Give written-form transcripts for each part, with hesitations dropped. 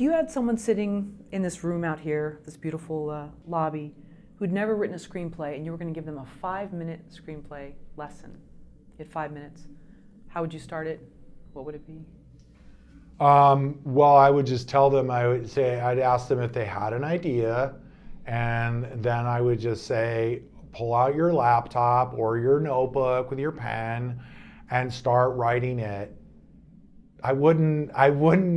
If you had someone sitting in this room out here, this beautiful lobby, who'd never written a screenplay and you were going to give them a 5-minute screenplay lesson, you had 5 minutes, how would you start it? What would it be? Well, I would just tell them, I'd ask them if they had an idea, and then I would just say, pull out your laptop or your notebook with your pen and start writing it. I wouldn't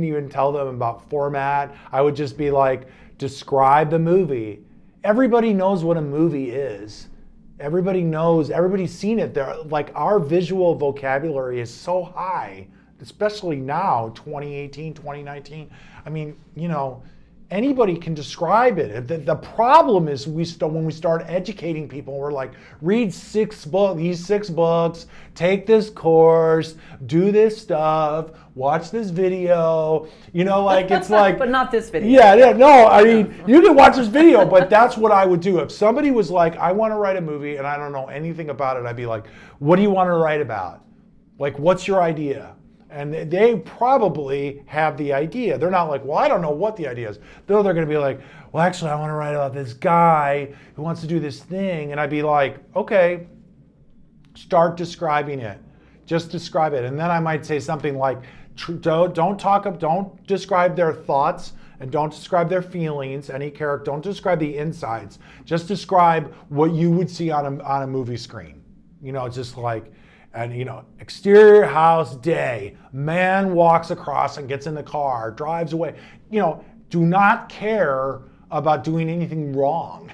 even tell them about format. I would just be like, describe the movie. Everybody knows what a movie is. Everybody knows, everybody's seen it. They're, like, our visual vocabulary is so high, especially now, 2018, 2019. I mean, you know, anybody can describe it. The problem is when we start educating people, we're like, read these six books, take this course, do this stuff, watch this video. You know, like, it's like... But not this video. Yeah, no, I mean, you can watch this video, but that's what I would do. If somebody was like, I want to write a movie and I don't know anything about it, I'd be like, what do you want to write about? Like, what's your idea? And they probably have the idea. They're not like, well, I don't know what the idea is. They're going to be like, well, actually, I want to write about this guy who wants to do this thing. And I'd be like, okay, start describing it. Just describe it. And then I might say something like, don't describe their thoughts and don't describe their feelings, any character. Don't describe the insides. Just describe what you would see on a movie screen. You know, just like... And, you know, exterior house day, man walks across and gets in the car, drives away. You know, do not care about doing anything wrong.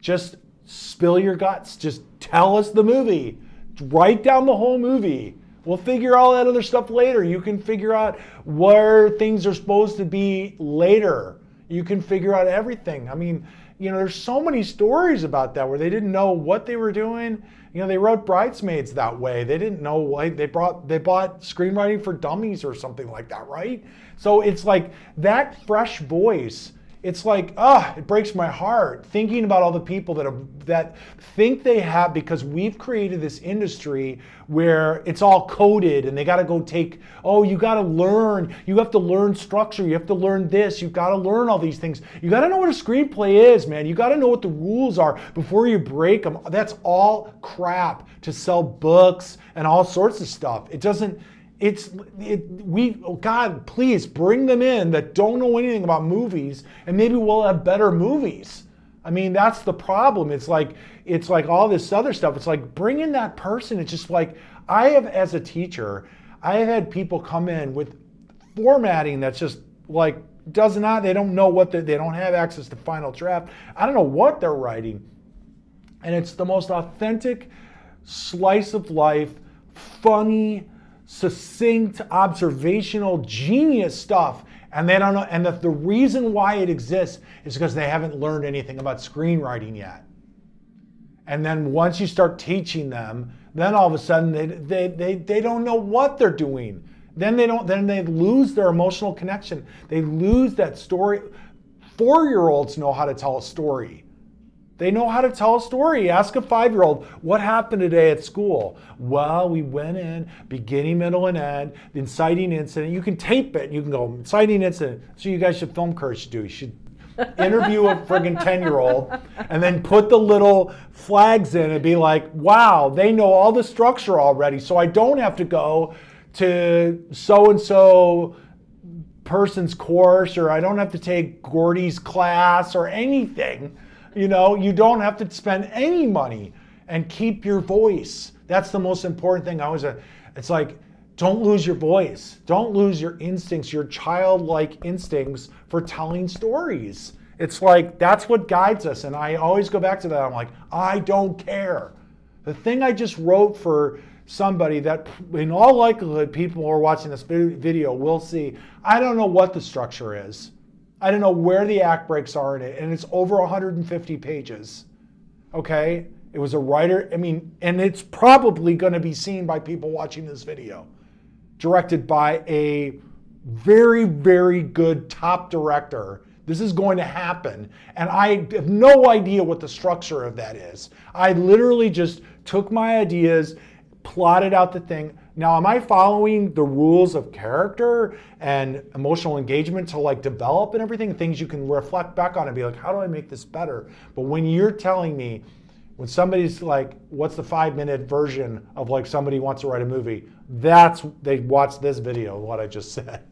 Just spill your guts. Just tell us the movie. Write down the whole movie. We'll figure all that other stuff later. You can figure out where things are supposed to be later. You can figure out everything. I mean, you know, there's so many stories about that where they didn't know what they were doing. You know, they wrote Bridesmaids that way. They didn't know why they bought Screenwriting for Dummies or something like that, right? So it's like that fresh voice. It's like, it breaks my heart thinking about all the people that think they have, because we've created this industry where it's all coded and they got to go take, you got to learn. You have to learn structure. You have to learn this. You've got to learn all these things. You got to know what a screenplay is, man. You got to know what the rules are before you break them. That's all crap to sell books and all sorts of stuff. It doesn't... God, please bring them in that don't know anything about movies, and maybe we'll have better movies. I mean, that's the problem. It's like all this other stuff. It's like, bring in that person. It's just like, as a teacher, I have had people come in with formatting that's just like, they don't know what they don't have access to Final Draft. I don't know what they're writing. And it's the most authentic slice of life, funny, succinct, observational, genius stuff, and they don't know. And the reason why it exists is because they haven't learned anything about screenwriting yet. And then once you start teaching them, then all of a sudden they don't know what they're doing. Then they lose their emotional connection. They lose that story. 4-year-olds know how to tell a story. They know how to tell a story. Ask a 5-year-old, what happened today at school? Well, we went in, beginning, middle, and end, the inciting incident. You can tape it. You can go, inciting incident. So you guys should Film Courage to do. You should interview a friggin' 10-year-old and then put the little flags in and be like, wow, they know all the structure already. So I don't have to go to so-and-so person's course, or I don't have to take Gordy's class or anything. You know, you don't have to spend any money, and keep your voice. That's the most important thing. It's like, don't lose your voice. Don't lose your instincts, your childlike instincts for telling stories. It's like, that's what guides us. And I always go back to that. I'm like, I don't care. The thing I just wrote for somebody that in all likelihood people who are watching this video will see, I don't know what the structure is. I don't know where the act breaks are in it, and it's over 150 pages, okay? It was a writer, I mean, and it's probably gonna be seen by people watching this video, directed by a very, very good top director. This is going to happen, and I have no idea what the structure of that is. I literally just took my ideas, plotted out the thing, Now, am I following the rules of character and emotional engagement to like develop and everything, things you can reflect back on and be like, how do I make this better? But when you're telling me, when somebody's like, what's the 5-minute version of like somebody wants to write a movie? That's, they watch this video, what I just said.